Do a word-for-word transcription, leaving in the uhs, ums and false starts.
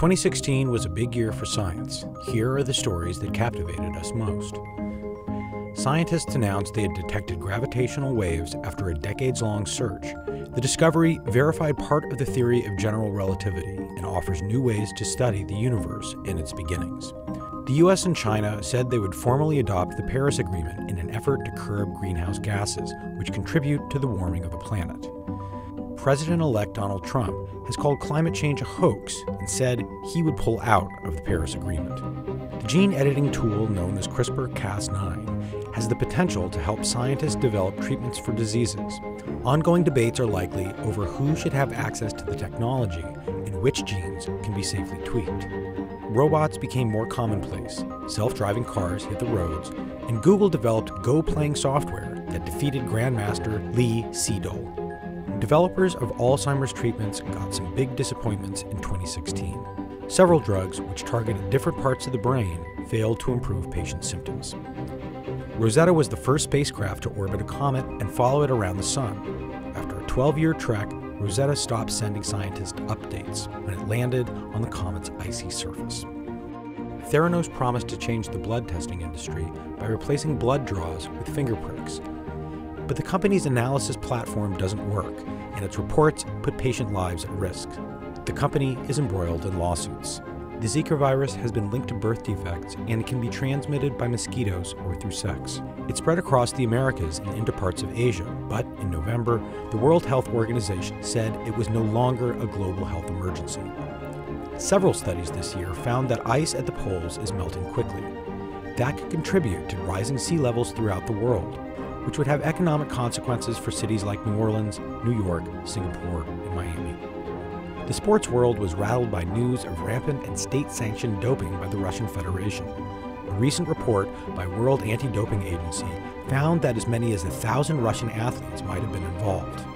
twenty sixteen was a big year for science. Here are the stories that captivated us most. Scientists announced they had detected gravitational waves after a decades-long search. The discovery verified part of the theory of general relativity and offers new ways to study the universe and its beginnings. The U S and China said they would formally adopt the Paris Agreement in an effort to curb greenhouse gases, which contribute to the warming of the planet. President-elect Donald Trump has called climate change a hoax and said he would pull out of the Paris Agreement. The gene-editing tool known as CRISPR Cas nine has the potential to help scientists develop treatments for diseases. Ongoing debates are likely over who should have access to the technology and which genes can be safely tweaked. Robots became more commonplace, self-driving cars hit the roads, and Google developed Go-playing software that defeated Grandmaster Lee Sedol. Developers of Alzheimer's treatments got some big disappointments in twenty sixteen. Several drugs, which targeted different parts of the brain, failed to improve patient symptoms. Rosetta was the first spacecraft to orbit a comet and follow it around the sun. After a twelve-year trek, Rosetta stopped sending scientists updates when it landed on the comet's icy surface. Theranos promised to change the blood testing industry by replacing blood draws with finger pricks. But the company's analysis platform doesn't work, and its reports put patient lives at risk. The company is embroiled in lawsuits. The Zika virus has been linked to birth defects and can be transmitted by mosquitoes or through sex. It spread across the Americas and into parts of Asia, but in November, the World Health Organization said it was no longer a global health emergency. Several studies this year found that ice at the poles is melting quickly. That could contribute to rising sea levels throughout the world, which would have economic consequences for cities like New Orleans, New York, Singapore, and Miami. The sports world was rattled by news of rampant and state-sanctioned doping by the Russian Federation. A recent report by World Anti-Doping Agency found that as many as a thousand Russian athletes might have been involved.